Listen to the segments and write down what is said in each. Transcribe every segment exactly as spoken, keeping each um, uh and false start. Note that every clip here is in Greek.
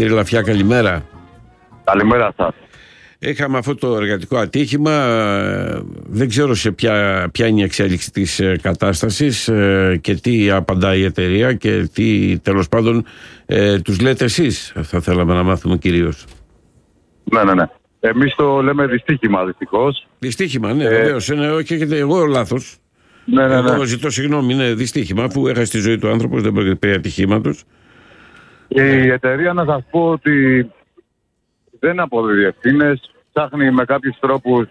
Κύριε Λαφιά, καλημέρα. Καλημέρα σας. Είχαμε αυτό το εργατικό ατύχημα, δεν ξέρω σε ποια, ποια είναι η εξέλιξη της κατάστασης και τι απαντά η εταιρεία και τι τέλος πάντων ε, τους λέτε εσείς, θα θέλαμε να μάθουμε κυρίως. Ναι, ναι, ναι. Εμείς το λέμε δυστύχημα, δυστυχώς. Δυστύχημα, ναι, ε... βεβαίως. Ναι, όχι, έχετε εγώ λάθος. Ναι, ναι, ναι. Εγώ ζητώ συγγνώμη, είναι δυστύχημα, αφού έχασε τη ζωή του άνθρωπος, δεν πρόκειται περί ατυχήματος. Η εταιρεία, να σας πω ότι δεν αποδίδει ευθύνες, ψάχνει με κάποιους τρόπους,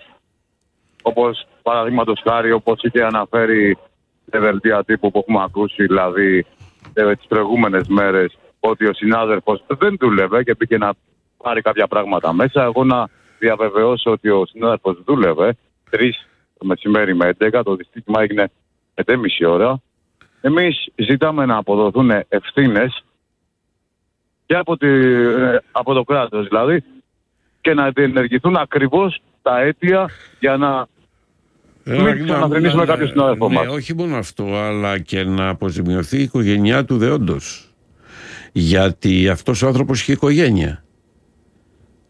όπως παραδείγματος χάρη, όπως είχε αναφέρει σε δελτία τύπου που έχουμε ακούσει, δηλαδή ε, τις προηγούμενες μέρες, ότι ο συνάδελφος δεν δούλευε και πήγε να πάρει κάποια πράγματα μέσα. Εγώ να διαβεβαιώσω ότι ο συνάδελφος δούλευε τρεις το μεσημέρι με έντεκα, το δυστύχημα έγινε επτά και μισή ώρα. Εμείς ζητάμε να αποδοθούν ευθύνες και από, τη, από το κράτος δηλαδή και να διενεργηθούν ακριβώς τα αίτια για να Λα, μην ξαναδρυνήσουμε κάποιον συνάδελφο μας. Ναι, όχι μόνο αυτό, αλλά και να αποζημιωθεί η οικογένειά του δεόντος. Γιατί αυτός ο άνθρωπος είχε οικογένεια.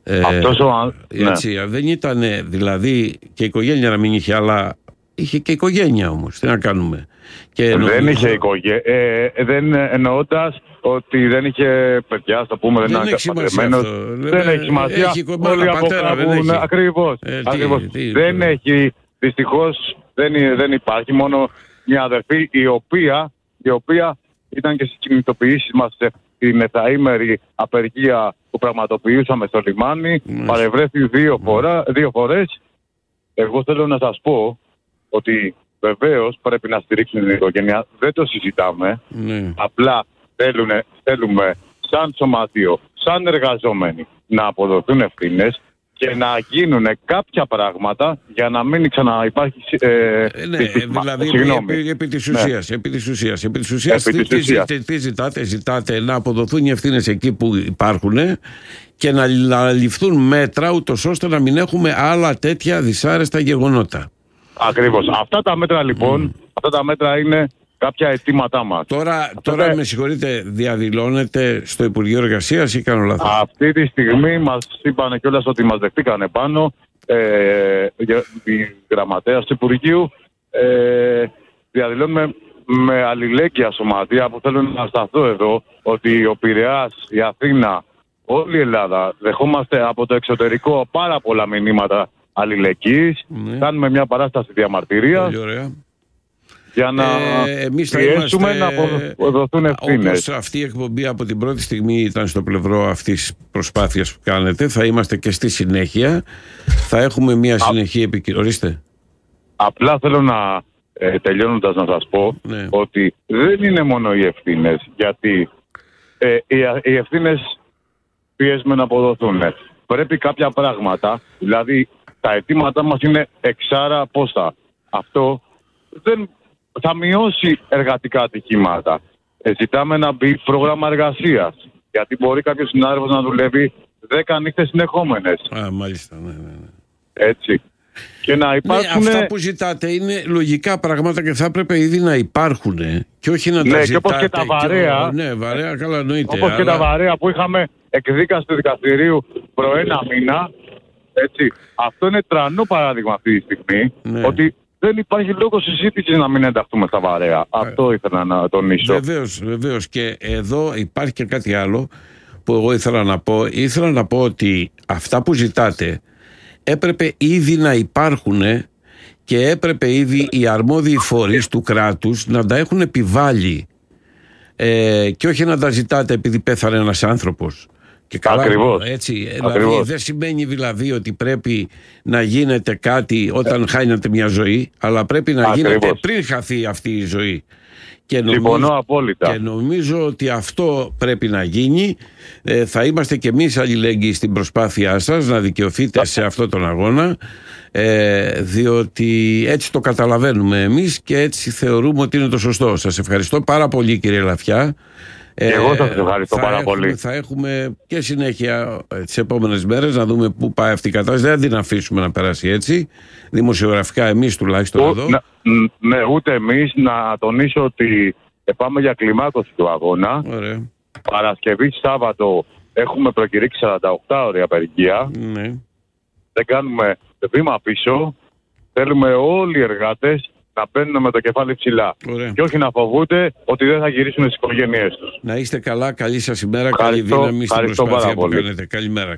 Ε, αυτός ο, έτσι, ναι. Δεν ήταν δηλαδή και η οικογένεια να μην είχε, αλλά είχε και οικογένεια όμως. Τι να κάνουμε. Και εννοώ, δεν είχε οικογένεια. Ε, δεν εννοώντας ότι δεν είχε παιδιά, στο πούμε, δεν, δεν ήταν κατατρεμένος. Δεν έχει σημασία. Έχει όλοι από κάπου. Ακριβώς. Ε, ακριβώς. Τι, τι, δεν τι, έχει. Δυστυχώς δεν, δεν υπάρχει. Μόνο μια αδερφή η οποία, η οποία ήταν και στις κινητοποιήσεις μας την επταήμερη απεργία που πραγματοποιούσαμε στο λιμάνι. Mm. Παρευρέθη δύο, φορά, δύο φορές. Εγώ θέλω να σας πω ότι βεβαίως πρέπει να στηρίξουν την οικογένεια. Δεν το συζητάμε. Mm. Απλά θέλουνε, θέλουμε σαν σωματείο, σαν εργαζόμενοι να αποδοθούν ευθύνες και να γίνουν κάποια πράγματα για να μην ξαναυπάρχει. Ε, ε, ναι, δυστυχμα. Δηλαδή επί, επί της ουσίας, ναι. επί της ουσίας, επί της ουσίας, επί της ουσίας. Τι, τι, τι ζητάτε, ζητάτε να αποδοθούν οι ευθύνες εκεί που υπάρχουν και να, να ληφθούν μέτρα ούτως ώστε να μην έχουμε άλλα τέτοια δυσάρεστα γεγονότα. Ακριβώς. Αυτά τα μέτρα λοιπόν, mm. αυτά τα μέτρα είναι κάποια αιτήματά μας. Τώρα, τώρα τα... με συγχωρείτε, διαδηλώνεται στο Υπουργείο Εργασίας ή κάνω λάθος? Αυτή τη στιγμή μας είπανε κιόλας ότι μας δεχτήκανε πάνω ε, η γραμματέας του Υπουργείου. Ε, διαδηλώνουμε με αλληλέγγυα σωματεία που θέλουν να σταθώ εδώ ότι ο Πειραιάς, η Αθήνα, όλη η Ελλάδα δεχόμαστε από το εξωτερικό πάρα πολλά μηνύματα αλληλεγγύης. Mm. Κάνουμε μια παράσταση διαμαρτυρίας. Για να ε, εμείς θα είμαστε, να αποδοθούν ευθύνες. Όπως αυτή η εκπομπή από την πρώτη στιγμή ήταν στο πλευρό αυτής της προσπάθειας που κάνετε, θα είμαστε και στη συνέχεια. Θα έχουμε μια συνεχή επικοινωνία. Απλά θέλω να ε, τελειώνοντας να σας πω, ναι, ότι δεν είναι μόνο οι ευθύνες, γιατί ε, οι, οι ευθύνες πιέζουμε να αποδοθούν. Πρέπει κάποια πράγματα, δηλαδή τα αιτήματά μας είναι εξάρα πόστα. Αυτό δεν θα μειώσει εργατικά ατυχήματα. Ε, ζητάμε να μπει πρόγραμμα εργασίας. Γιατί μπορεί κάποιος συνάδελφος να δουλεύει δέκα νύχτες συνεχόμενες. Α, μάλιστα, ναι, ναι, ναι. Έτσι. Και να υπάρχουν... ναι, αυτά που ζητάτε είναι λογικά πράγματα και θα έπρεπε ήδη να υπάρχουν. Και όχι να τα, ναι, ζητάτε. Και όπως και τα βαρέα. Και... ναι, βαρέα, καλά εννοείται. Όπως αλλά... και τα βαρέα που είχαμε εκδίκαση του δικαστηρίου προ ένα μήνα. Έτσι. Αυτό είναι τρανό παράδειγμα αυτή τη στιγμή. Ναι. Ότι δεν υπάρχει λόγος συζήτησης να μην ενταχθούμε στα βαρέα. Αυτό ήθελα να τονίσω. Βεβαίως, βεβαίως. Και εδώ υπάρχει και κάτι άλλο που εγώ ήθελα να πω. Ήθελα να πω ότι αυτά που ζητάτε έπρεπε ήδη να υπάρχουν και έπρεπε ήδη οι αρμόδιοι φορείς του κράτους να τα έχουν επιβάλει ε, και όχι να τα ζητάτε επειδή πέθανε ένας άνθρωπος. Και καλά, ακριβώς. Έτσι, δηλαδή, ακριβώς. Δεν σημαίνει δηλαδή ότι πρέπει να γίνεται κάτι όταν χάνεται μια ζωή, αλλά πρέπει να ακριβώς. γίνεται πριν χαθεί αυτή η ζωή. Και νομίζω, απόλυτα. Και νομίζω ότι αυτό πρέπει να γίνει. Ε, θα είμαστε και εμείς αλληλέγγυοι στην προσπάθειά σας να δικαιωθείτε σε αυτόν τον αγώνα, ε, διότι έτσι το καταλαβαίνουμε εμείς και έτσι θεωρούμε ότι είναι το σωστό. Σας ευχαριστώ πάρα πολύ, κύριε Λαφιά. Ε, εγώ σας ευχαριστώ πάρα έχουμε, πολύ. Θα έχουμε και συνέχεια τις επόμενες μέρες να δούμε πού πάει αυτή η κατάσταση. Δεν την αφήσουμε να περάσει έτσι. Δημοσιογραφικά εμείς τουλάχιστον Ο, εδώ. Να, ναι, ούτε εμείς. Να τονίσω ότι πάμε για κλιμάκωση του αγώνα. Ωραία. Παρασκευή, Σάββατο Έχουμε προκηρύξει σαράντα οκτώ ώρες απεργία. Ναι. Δεν κάνουμε βήμα πίσω. Θέλουμε όλοι οι εργάτες να μπαίνουν με το κεφάλι ψηλά. Ωραία. Και όχι να φοβούνται ότι δεν θα γυρίσουν στις οικογένειές τους. Να είστε καλά, καλή σας ημέρα, ευχαριστώ, καλή δύναμη στην προσπάθεια που κάνετε. Καλημέρα.